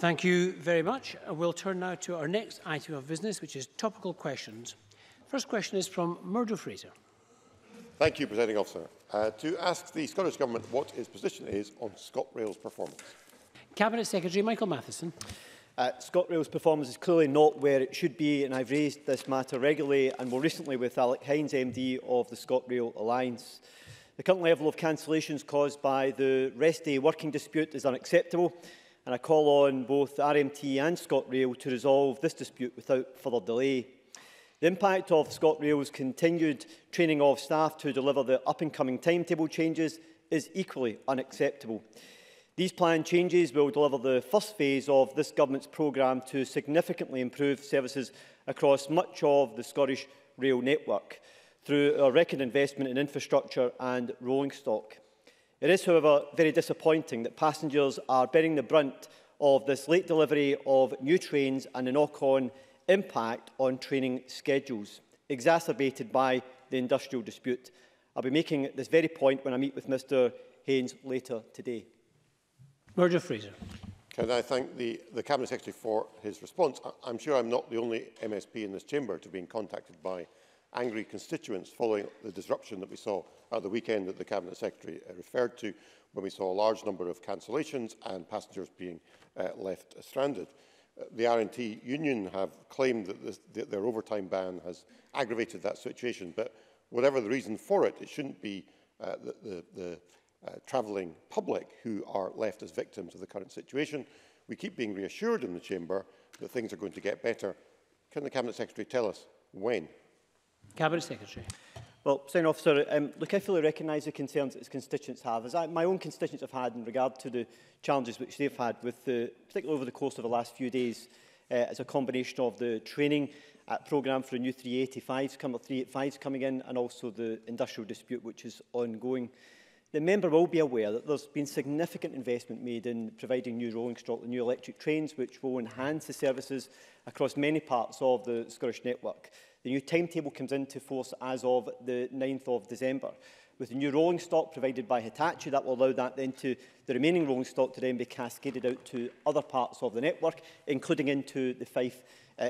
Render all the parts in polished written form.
Thank you very much. We'll turn now to our next item of business, which is topical questions. First question is from Murdo Fraser. Thank you, Presiding Officer. To ask the Scottish Government what its position is on ScotRail's performance. Cabinet Secretary Michael Matheson. ScotRail's performance is clearly not where it should be, and I've raised this matter regularly and more recently with Alex Hynes, MD of the ScotRail Alliance. The current level of cancellations caused by the rest day working dispute is unacceptable, and I call on both RMT and ScotRail to resolve this dispute without further delay. The impact of ScotRail's continued training of staff to deliver the up-and-coming timetable changes is equally unacceptable. These planned changes will deliver the first phase of this Government's programme to significantly improve services across much of the Scottish rail network through a record investment in infrastructure and rolling stock. It is, however, very disappointing that passengers are bearing the brunt of this late delivery of new trains and the knock-on impact on training schedules, exacerbated by the industrial dispute. I'll be making this very point when I meet with Mr Haynes later today. Murdo Fraser. Can I thank the Cabinet Secretary for his response? I'm sure I'm not the only MSP in this chamber to have been contacted by angry constituents following the disruption that we saw at the weekend that the Cabinet Secretary referred to, when we saw a large number of cancellations and passengers being left stranded. The RMT union have claimed that their overtime ban has aggravated that situation, but whatever the reason for it, it shouldn't be the travelling public who are left as victims of the current situation. We keep being reassured in the chamber that things are going to get better. Can the Cabinet Secretary tell us when? Cabinet Secretary. Well, President Officer, look, I fully recognise the concerns that his constituents have, as my own constituents have had in regard to the challenges which they've had, with particularly over the course of the last few days, as a combination of the training programme for the new 385s coming in, and also the industrial dispute which is ongoing. The member will be aware that there's been significant investment made in providing new rolling stock and new electric trains, which will enhance the services across many parts of the Scottish network. The new timetable comes into force as of the 9th of December. With the new rolling stock provided by Hitachi, that will allow that then to the remaining rolling stock to then be cascaded out to other parts of the network, including into the Fife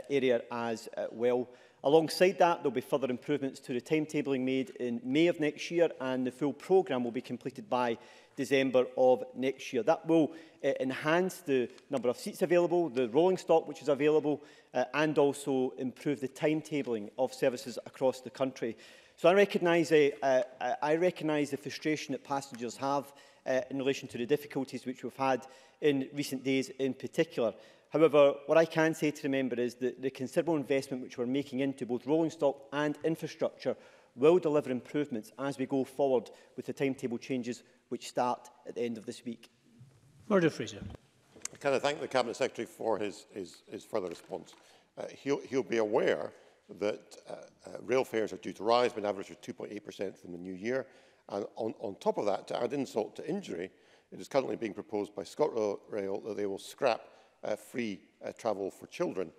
area as well. Alongside that, there will be further improvements to the timetabling made in May of next year, and the full programme will be completed by December of next year. That will enhance the number of seats available, the rolling stock which is available, and also improve the timetabling of services across the country. So I recognise the frustration that passengers have in relation to the difficulties which we've had in recent days in particular. However, what I can say to the member is that the considerable investment which we're making into both rolling stock and infrastructure will deliver improvements as we go forward with the timetable changes which start at the end of this week. Murdo Fraser. Can I thank the Cabinet Secretary for his further response? He'll be aware that rail fares are due to rise by an average of 2.8% from the new year. And on top of that, to add insult to injury, it is currently being proposed by ScotRail that they will scrap free travel for children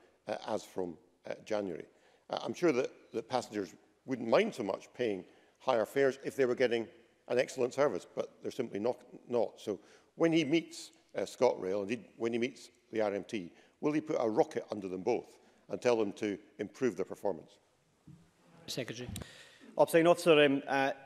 as from January. I'm sure that passengers wouldn't mind so much paying higher fares if they were getting an excellent service, but they're simply not. So when he meets ScotRail, indeed when he meets the RMT, will he put a rocket under them both and tell them to improve their performance? Secretary. Presiding Officer,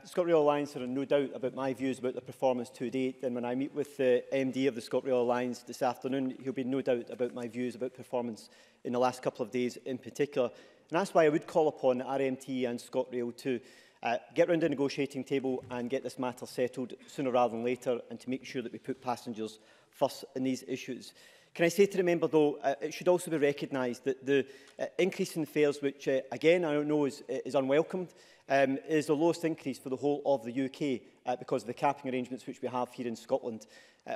ScotRail Alliance are in no doubt about my views about the performance to date, and when I meet with the MD of the ScotRail Alliance this afternoon, he'll be in no doubt about my views about performance in the last couple of days in particular. And that's why I would call upon RMT and ScotRail to get round the negotiating table and get this matter settled sooner rather than later, and to make sure that we put passengers first in these issues. Can I say to the member, though, it should also be recognised that the increase in fares, which again I know is unwelcomed, is the lowest increase for the whole of the UK because of the capping arrangements which we have here in Scotland.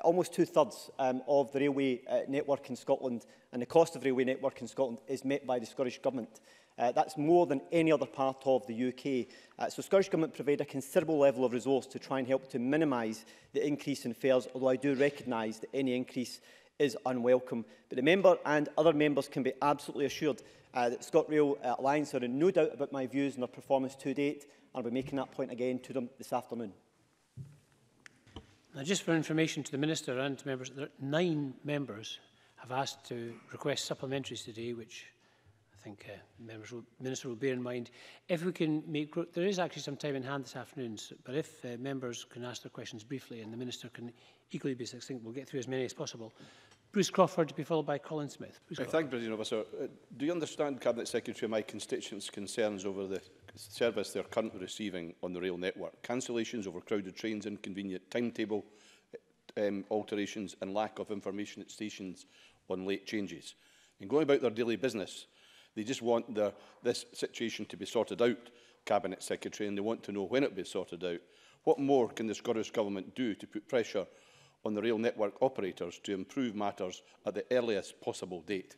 Almost two-thirds of the railway network in Scotland and the cost of the railway network in Scotland is met by the Scottish Government. That's more than any other part of the UK. So the Scottish Government provides a considerable level of resource to try and help to minimise the increase in fares, although I do recognise that any increase is unwelcome. But the member and other members can be absolutely assured that ScotRail Alliance are in no doubt about my views and their performance to date. I'll be making that point again to them this afternoon. Now, just for information to the Minister and to members, there are 9 members have asked to request supplementaries today, which I think Minister will bear in mind. If we can make, there is actually some time in hand this afternoon, but if members can ask their questions briefly and the Minister can equally be succinct, we'll get through as many as possible. Bruce Crawford to be followed by Colin Smyth. Thank you, President Officer. Do you understand, Cabinet Secretary, my constituents' concerns over the service they are currently receiving on the rail network? Cancellations, overcrowded trains, inconvenient timetable alterations and lack of information at stations on late changes. In going about their daily business, they just want this situation to be sorted out, Cabinet Secretary, and they want to know when it will be sorted out. What more can the Scottish Government do to put pressure on the rail network operators to improve matters at the earliest possible date?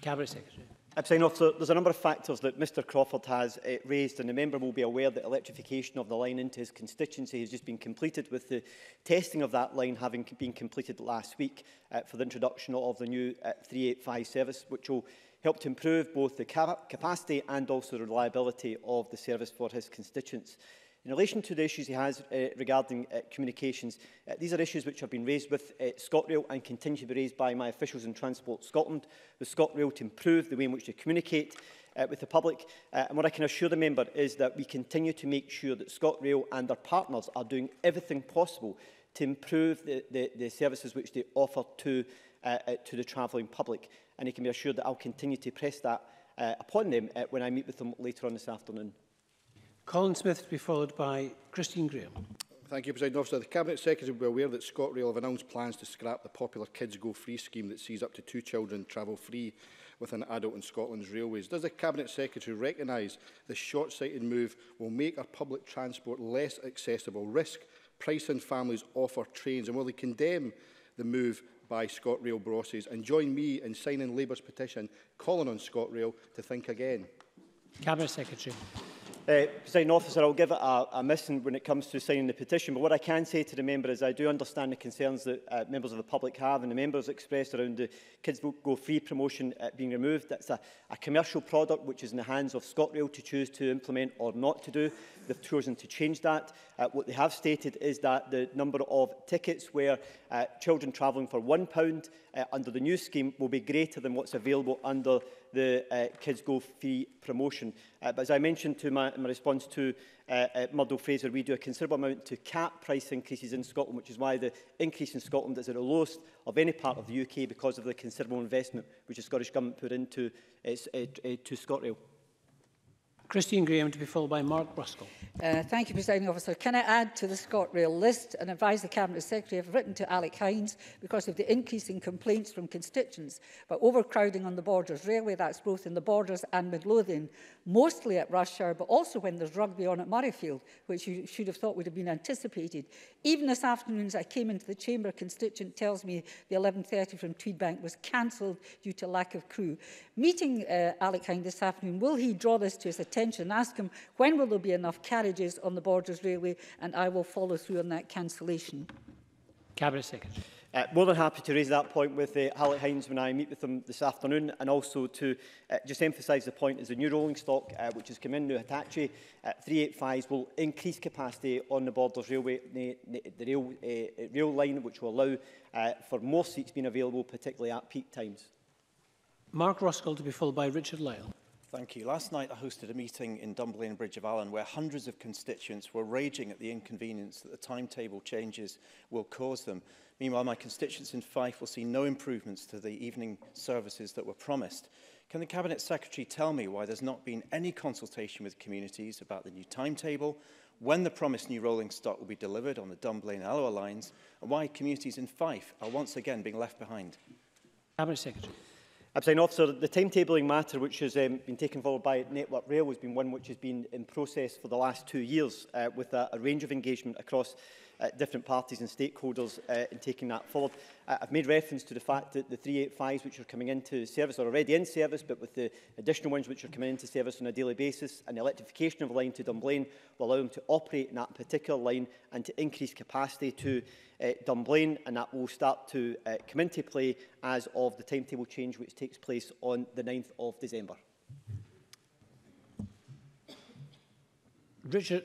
Cabinet Secretary. Officer, there's a number of factors that Mr Crawford has raised, and the member will be aware that electrification of the line into his constituency has just been completed, with the testing of that line having been completed last week for the introduction of the new 385 service, which will help to improve both the capacity and also the reliability of the service for his constituents. In relation to the issues he has regarding communications, these are issues which have been raised with ScotRail and continue to be raised by my officials in Transport Scotland, with ScotRail to improve the way in which they communicate with the public. And what I can assure the member is that we continue to make sure that ScotRail and their partners are doing everything possible to improve the services which they offer to the travelling public. And he can be assured that I'll continue to press that upon them when I meet with them later on this afternoon. Colin Smyth to be followed by Christine Grahame. Thank you, President Officer. The Cabinet Secretary will be aware that ScotRail have announced plans to scrap the popular Kids Go Free scheme that sees up to 2 children travel free with an adult in Scotland's railways. Does the Cabinet Secretary recognise this short-sighted move will make our public transport less accessible, risk pricing families off our trains, and will they condemn the move by ScotRail bosses and join me in signing Labour's petition calling on ScotRail to think again? Cabinet Secretary. Presiding Officer, I'll give it a missing when it comes to signing the petition, but what I can say to the member is I do understand the concerns that members of the public have, and the members expressed around the Kids Go Free promotion being removed. That's a commercial product which is in the hands of ScotRail to choose to implement or not to do. They've chosen to change that. What they have stated is that the number of tickets where children travelling for £1 under the new scheme will be greater than what's available under the Kids Go Free promotion. But as I mentioned to my response to Murdo Fraser, we do a considerable amount to cap price increases in Scotland, which is why the increase in Scotland is at the lowest of any part of the UK, because of the considerable investment which the Scottish Government put into to ScotRail. Christine Grahame to be followed by Mark Ruskell. Thank you, Presiding Officer. Can I add to the ScotRail list and advise the Cabinet Secretary I have written to Alex Hynes because of the increase in complaints from constituents about overcrowding on the Borders Railway, that's both in the Borders and Midlothian, mostly at rush hour, but also when there's rugby on at Murrayfield, which you should have thought would have been anticipated. Even this afternoon, as I came into the Chamber, a constituent tells me the 11:30 from Tweedbank was cancelled due to lack of crew. Meeting Alex Hynes this afternoon, will he draw this to his attention? Ask him when will there be enough carriages on the Borders Railway, and I will follow through on that cancellation. Cabinet Secretary. More than happy to raise that point with Alex Hynes when I meet with him this afternoon, and also to just emphasise the point is the new rolling stock which has come in, new Hitachi 385s will increase capacity on the Borders Railway, the rail line, which will allow for more seats being available, particularly at peak times. Mark Ruskell to be followed by Richard Lyle. Thank you. Last night I hosted a meeting in Dunblane, Bridge of Allen, where hundreds of constituents were raging at the inconvenience that the timetable changes will cause them. Meanwhile, my constituents in Fife will see no improvements to the evening services that were promised. Can the Cabinet Secretary tell me why there's not been any consultation with communities about the new timetable, when the promised new rolling stock will be delivered on the Dunblane-Alloa lines, and why communities in Fife are once again being left behind? Cabinet Secretary. Officer, the timetabling matter which has been taken forward by Network Rail has been one which has been in process for the last 2 years with a range of engagement across different parties and stakeholders in taking that forward. I've made reference to the fact that the 385s which are coming into service are already in service, but with the additional ones which are coming into service on a daily basis, and the electrification of the line to Dunblane will allow them to operate in that particular line and to increase capacity to Dunblane, and that will start to come into play as of the timetable change which takes place on the 9th of December. Richard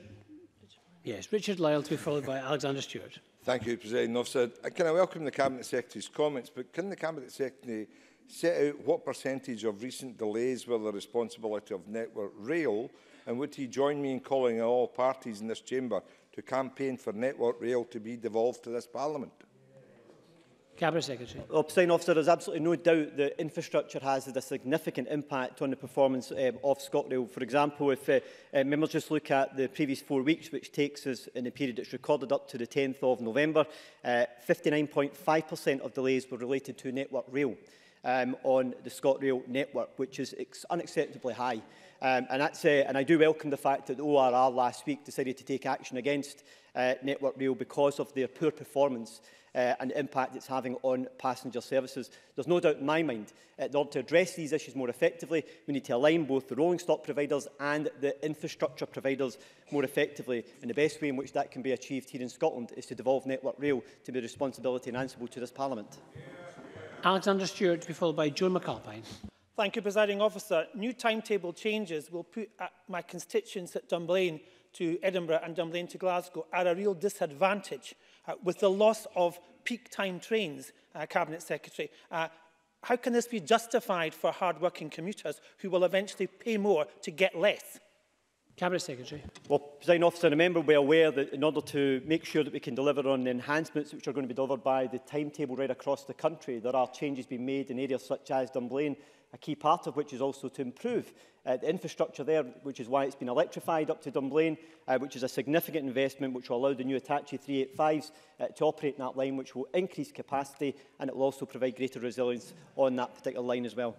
Lyle to be followed by Alexander Stewart. Thank you, President Officer. Can I welcome the Cabinet Secretary's comments, but can the Cabinet Secretary set out what percentage of recent delays were the responsibility of Network Rail, and would he join me in calling on all parties in this chamber to campaign for Network Rail to be devolved to this Parliament? Cabinet Secretary. Well, Presiding Officer, there is absolutely no doubt that infrastructure has had a significant impact on the performance of ScotRail. For example, if members just look at the previous 4 weeks, which takes us in the period that's recorded up to the 10th of November, 59.5% of delays were related to Network Rail on the ScotRail network, which is unacceptably high. And I do welcome the fact that the ORR last week decided to take action against Network Rail because of their poor performance and the impact it's having on passenger services. There's no doubt in my mind that in order to address these issues more effectively, we need to align both the rolling stock providers and the infrastructure providers more effectively. And the best way in which that can be achieved here in Scotland is to devolve Network Rail to be responsibility and answerable to this Parliament. Alexander Stewart to be followed by Joan McAlpine. Thank you, Presiding Officer. New timetable changes will put my constituents at Dunblane to Edinburgh and Dunblane to Glasgow at a real disadvantage with the loss of peak time trains, Cabinet Secretary. How can this be justified for hard-working commuters who will eventually pay more to get less? Cabinet Secretary. Well, Presiding Officer, and member, we are aware that in order to make sure that we can deliver on the enhancements which are going to be delivered by the timetable right across the country, there are changes being made in areas such as Dunblane, a key part of which is also to improve the infrastructure there, which is why it's been electrified up to Dunblane, which is a significant investment which will allow the new Hitachi 385s to operate in that line, which will increase capacity, and it will also provide greater resilience on that particular line as well.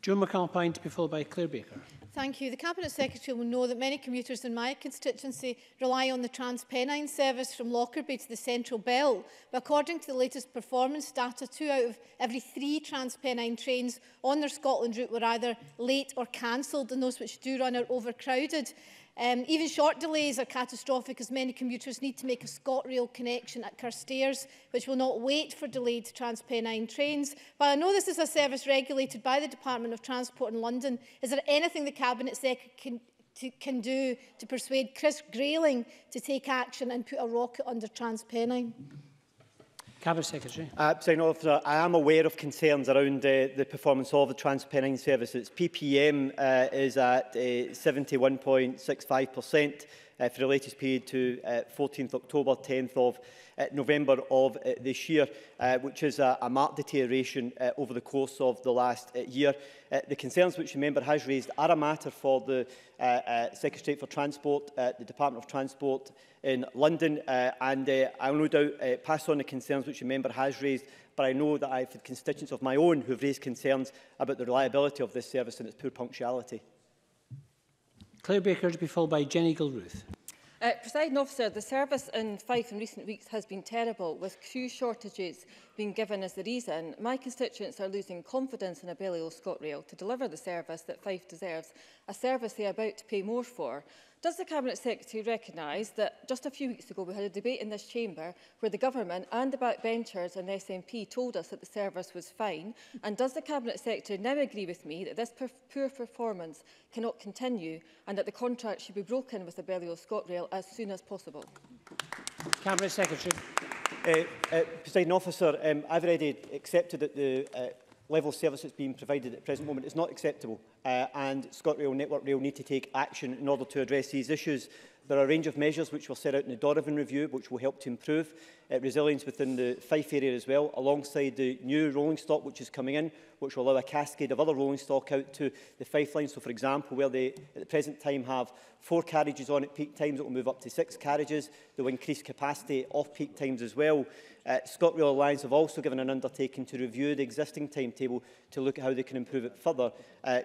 Joan McAlpine to be followed by Claire Baker. Thank you. The Cabinet Secretary will know that many commuters in my constituency rely on the TransPennine service from Lockerbie to the Central Belt. But according to the latest performance data, 2 out of every 3 TransPennine trains on their Scotland route were either late or cancelled, and those which do run are overcrowded. Even short delays are catastrophic, as many commuters need to make a ScotRail connection at Carstairs, which will not wait for delayed TransPennine trains. While I know this is a service regulated by the Department of Transport in London, is there anything the Cabinet Secretary can do to persuade Chris Grayling to take action and put a rocket under TransPennine? Cabinet Secretary. I am aware of concerns around the performance of the TransPennine service. Its PPM is at 71.65% for the latest period to 14th October, 10th of November of this year, which is a marked deterioration over the course of the last year. The concerns which the member has raised are a matter for the Secretariat for Transport, the Department of Transport in London, and I will no doubt pass on the concerns which the member has raised, but I know that I have had constituents of my own who have raised concerns about the reliability of this service and its poor punctuality. Claire Baker to be followed by Jenny Gilruth. Presiding Officer, the service in Fife in recent weeks has been terrible, with crew shortages being given as the reason. My constituents are losing confidence in a Abellio ScotRail to deliver the service that Fife deserves, a service they are about to pay more for. Does the Cabinet Secretary recognise that just a few weeks ago we had a debate in this chamber where the government and the backbenchers and the SNP told us that the service was fine? And does the Cabinet Secretary now agree with me that this poor performance cannot continue and that the contract should be broken with the Abellio ScotRail as soon as possible? Cabinet Secretary. Presiding Officer, I've already accepted that the level of service that's being provided at the present moment is not acceptable, and ScotRail and Network Rail need to take action in order to address these issues. There are a range of measures which were set out in the Donovan Review which will help to improve resilience within the Fife area as well, alongside the new rolling stock which is coming in, which will allow a cascade of other rolling stock out to the Fife line. So, for example, where they at the present time have 4 carriages on at peak times, it will move up to 6 carriages. They will increase capacity off peak times as well. ScotRail Alliance have also given an undertaking to review the existing timetable to look at how they can improve it further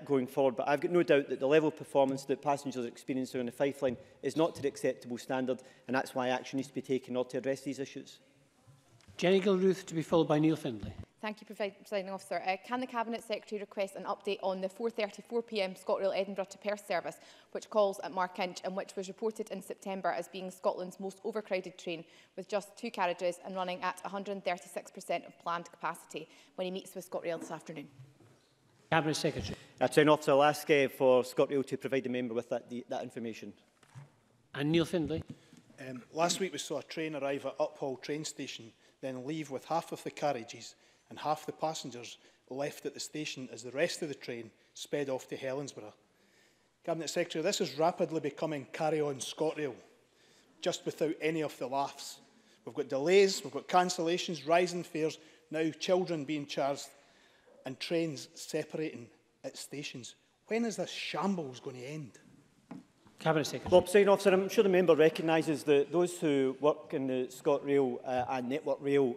going forward. But I've got no doubt that the level of performance that passengers are experiencing on the Fife line is not to the acceptable standard, and that's why action needs to be taken in order to address these issues. Jenny Gilruth to be followed by Neil Findlay. Thank you, Presiding Officer. Can the Cabinet Secretary request an update on the 4:34 p.m. ScotRail Edinburgh to Perth service, which calls at Mark Inch and which was reported in September as being Scotland's most overcrowded train, with just 2 carriages and running at 136% of planned capacity, when he meets with ScotRail this afternoon? Cabinet Secretary. Presiding Officer, I'll ask for ScotRail to provide the member with that information. And Neil Findlay. Last week we saw a train arrive at Uphall train station, then leave with half of the carriages and half the passengers left at the station as the rest of the train sped off to Helensburgh. Cabinet Secretary, this is rapidly becoming carry-on ScotRail, just without any of the laughs. We've got delays, we've got cancellations, rising fares, now children being charged and trains separating at stations. When is this shambles going to end? Cabinet Secretary. Well, Presiding Officer, I'm sure the member recognises that those who work in the ScotRail and Network Rail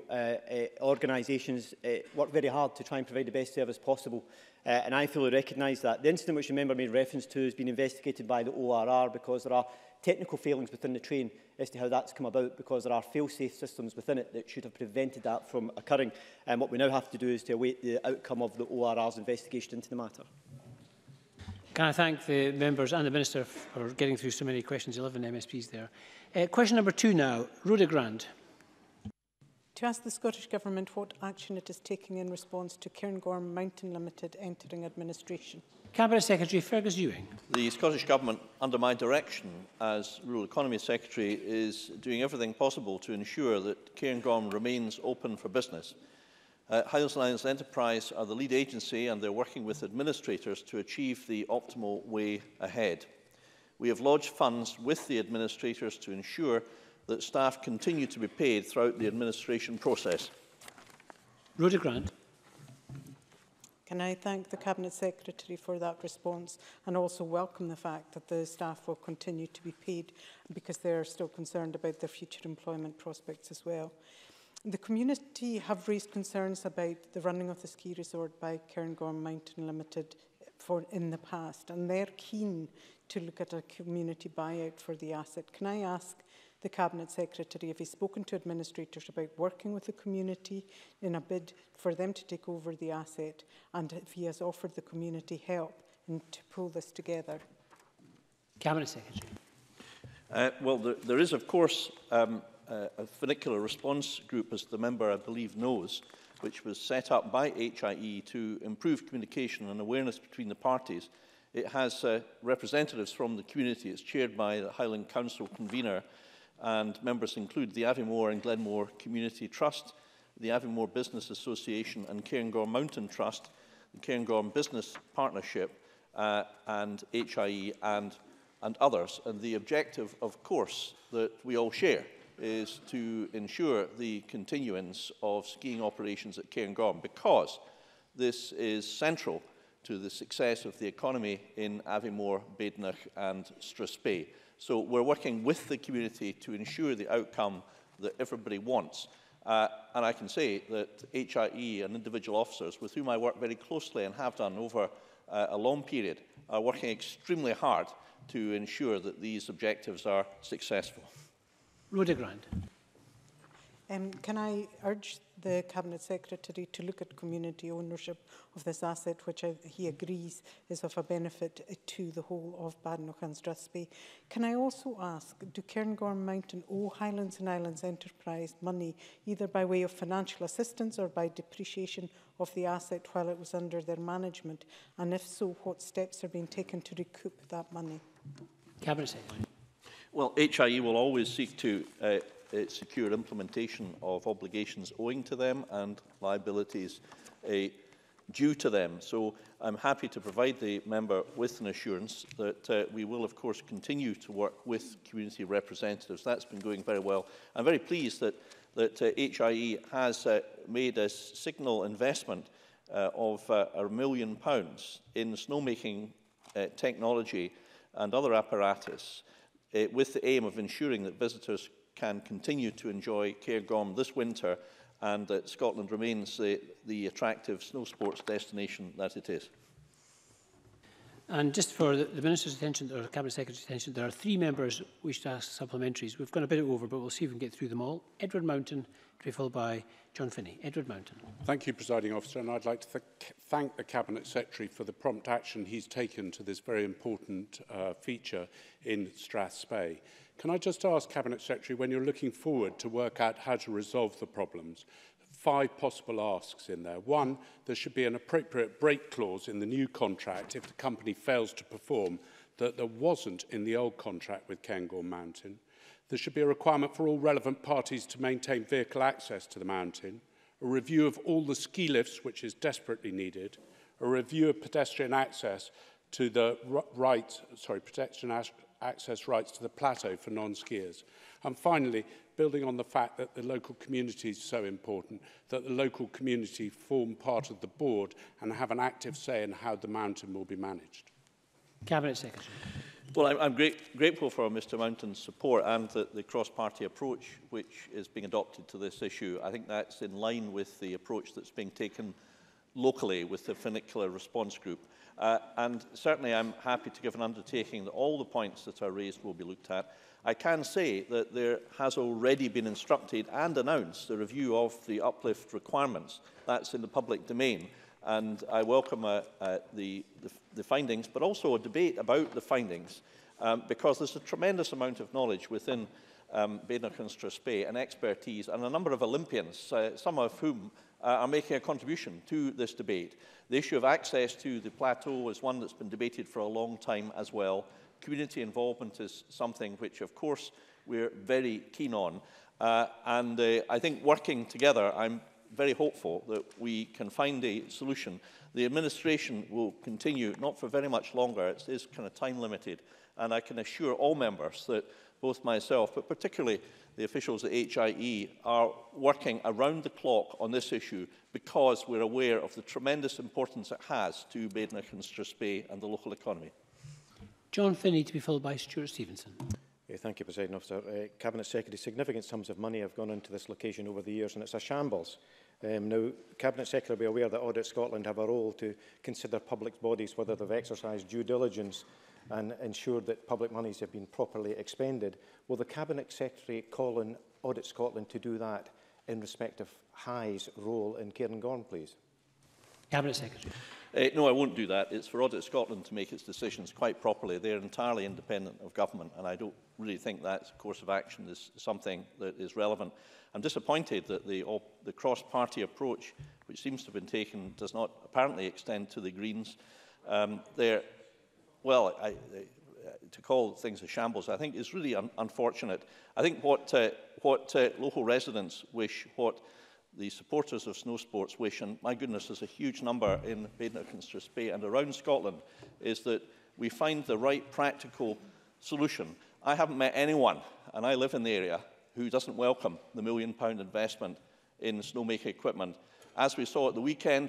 organisations work very hard to try and provide the best service possible, and I fully recognise that. The incident which the member made reference to has been investigated by the ORR because there are technical failings within the train as to how that's come about, because there are fail-safe systems within it that should have prevented that from occurring. And what we now have to do is to await the outcome of the ORR's investigation into the matter. Can I thank the members and the Minister for getting through so many questions, 11 MSPs there. Question number 2 now, Rhoda Grand. To ask the Scottish Government what action it is taking in response to Cairngorm Mountain Limited entering administration. Cabinet Secretary Fergus Ewing. The Scottish Government, under my direction as Rural Economy Secretary, is doing everything possible to ensure that Cairngorm remains open for business. Highlands and Islands Enterprise are the lead agency and they're working with administrators to achieve the optimal way ahead. We have lodged funds with the administrators to ensure that staff continue to be paid throughout the administration process. Rhoda Grant. Can I thank the Cabinet Secretary for that response and also welcome the fact that the staff will continue to be paid because they are still concerned about their future employment prospects as well. The community have raised concerns about the running of the ski resort by Cairngorm Mountain Limited in the past, and they're keen to look at a community buyout for the asset. Can I ask the Cabinet Secretary if he's spoken to administrators about working with the community in a bid for them to take over the asset, and if he has offered the community help in to pull this together? Cabinet Secretary. Well, there is, of course, a funicular response group, as the member I believe knows, which was set up by HIE to improve communication and awareness between the parties. It has representatives from the community. It's chaired by the Highland Council convener, and members include the Aviemore and Glenmore Community Trust, the Aviemore Business Association and Cairngorm Mountain Trust, the Cairngorm Business Partnership and HIE and others. And the objective, of course, that we all share is to ensure the continuance of skiing operations at Cairngorm, because this is central to the success of the economy in Aviemore, Badenoch and Strathspey. So we're working with the community to ensure the outcome that everybody wants. And I can say that HIE and individual officers with whom I work very closely and have done over a long period are working extremely hard to ensure that these objectives are successful. Rhoda Grant. Can I urge the Cabinet Secretary to look at community ownership of this asset, which he agrees is of a benefit to the whole of Badenoch and Strathspey? Can I also ask, do Cairngorm Mountain owe Highlands and Islands Enterprise money, either by way of financial assistance or by depreciation of the asset while it was under their management? And if so, what steps are being taken to recoup that money? Cabinet Secretary. Well, HIE will always seek to secure implementation of obligations owing to them and liabilities due to them. So I'm happy to provide the member with an assurance that we will, of course, continue to work with community representatives. That's been going very well. I'm very pleased that HIE has made a signal investment of £1 million in snowmaking technology and other apparatus, with the aim of ensuring that visitors can continue to enjoy Cairngorm this winter and that Scotland remains the attractive snow sports destination that it is. And just for the Minister's attention, or Cabinet Secretary's attention, there are 3 members who wish to ask supplementaries. We've gone a bit over, but we'll see if we can get through them all. Edward Mountain, to be followed by John Finney. Edward Mountain. Thank you, Presiding Officer, and I'd like to thank the Cabinet Secretary for the prompt action he's taken to this very important feature in Strathspey. Can I just ask, Cabinet Secretary, when you're looking forward to work out how to resolve the problems, 5 possible asks in there. 1, there should be an appropriate break clause in the new contract if the company fails to perform that there wasn't in the old contract with Cairngorm Mountain. There should be a requirement for all relevant parties to maintain vehicle access to the mountain, a review of all the ski lifts, which is desperately needed, a review of pedestrian access to the pedestrian access rights to the plateau for non-skiers. And finally, building on the fact that the local community is so important, that the local community form part of the board and have an active say in how the mountain will be managed. Cabinet Secretary. Well, I'm grateful for Mr Mountain's support and the cross-party approach which is being adopted to this issue. I think that's in line with the approach that's being taken locally with the funicular response group. And certainly I'm happy to give an undertaking that all the points that are raised will be looked at. I can say that there has already been instructed and announced a review of the uplift requirements. That's in the public domain. And I welcome the findings, but also a debate about the findings, because there's a tremendous amount of knowledge within Badenoch and Strathspey and expertise, and a number of Olympians, some of whom are making a contribution to this debate. The issue of access to the plateau is one that's been debated for a long time as well. Community involvement is something which, of course, we're very keen on. I think working together, I'm very hopeful that we can find a solution. The administration will continue, not for very much longer, it is kind of time limited, and I can assure all members that both myself, but particularly the officials at HIE, are working around the clock on this issue because we're aware of the tremendous importance it has to Badenoch and Strathspey and the local economy. John Finney, to be followed by Stuart Stevenson. Thank you, President Officer. Cabinet Secretary, significant sums of money have gone into this location over the years, and it's a shambles. Now, Cabinet Secretary will be aware that Audit Scotland have a role to consider public bodies whether they've exercised due diligence and ensured that public monies have been properly expended. Will the Cabinet Secretary call on Audit Scotland to do that in respect of High's role in Cairngorm, please? Cabinet Secretary. No, I won't do that. It's for Audit Scotland to make its decisions quite properly. They're entirely independent of government, and I don't really think that course of action is something that is relevant. I'm disappointed that the cross-party approach, which seems to have been taken, does not apparently extend to the Greens. To call things a shambles, I think, is really unfortunate. I think what local residents wish, what the supporters of snow sports wish, and my goodness, there's a huge number in Badenoch and Strathspey and around Scotland, is that we find the right practical solution. I haven't met anyone, and I live in the area, who doesn't welcome the £1 million investment in snowmaking equipment. As we saw at the weekend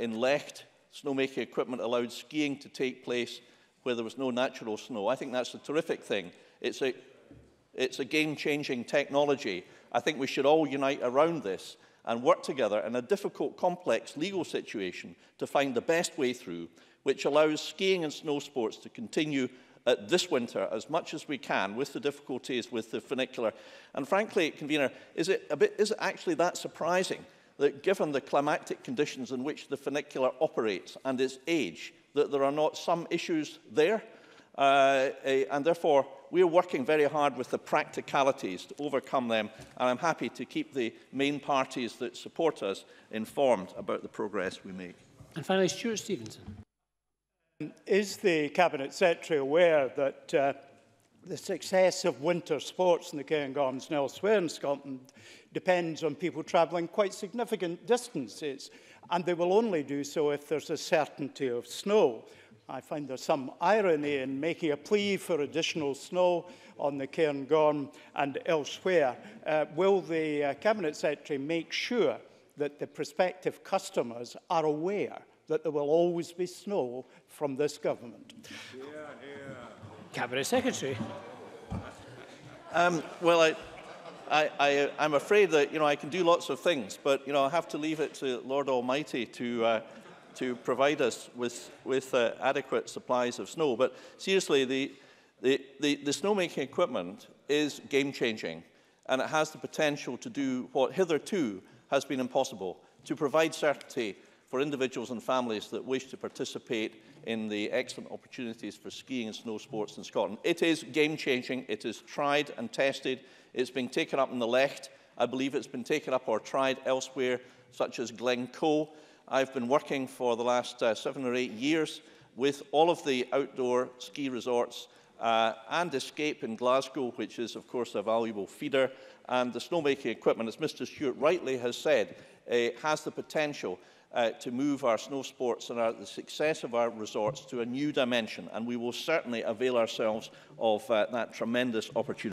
in Lecht, snowmaking equipment allowed skiing to take place where there was no natural snow. I think that's a terrific thing. It's a game-changing technology. I think we should all unite around this and work together in a difficult, complex legal situation to find the best way through, which allows skiing and snow sports to continue this winter as much as we can with the difficulties with the funicular. And frankly, Convener, is it actually that surprising that given the climatic conditions in which the funicular operates and its age, that there are not some issues there? And therefore, we're working very hard with the practicalities to overcome them, and I'm happy to keep the main parties that support us informed about the progress we make. And finally, Stuart Stevenson. Is the Cabinet Secretary aware that the success of winter sports in the Cairngorms and elsewhere in Scotland depends on people travelling quite significant distances, and they will only do so if there's a certainty of snow? I find there's some irony in making a plea for additional snow on the Cairngorm and elsewhere. Will the Cabinet Secretary make sure that the prospective customers are aware that there will always be snow from this government? Yeah, yeah. Cabinet Secretary. Well, I'm afraid that I can do lots of things, but I have to leave it to Lord Almighty to provide us with adequate supplies of snow. But seriously, the snowmaking equipment is game-changing, and it has the potential to do what hitherto has been impossible, to provide certainty for individuals and families that wish to participate in the excellent opportunities for skiing and snow sports in Scotland. It is game-changing. It is tried and tested. It's been taken up in the Lecht. I believe it's been taken up or tried elsewhere, such as Glencoe. I've been working for the last 7 or 8 years with all of the outdoor ski resorts and Escape in Glasgow, which is, of course, a valuable feeder. And the snowmaking equipment, as Mr. Stewart rightly has said, has the potential to move our snow sports and the success of our resorts to a new dimension. And we will certainly avail ourselves of that tremendous opportunity.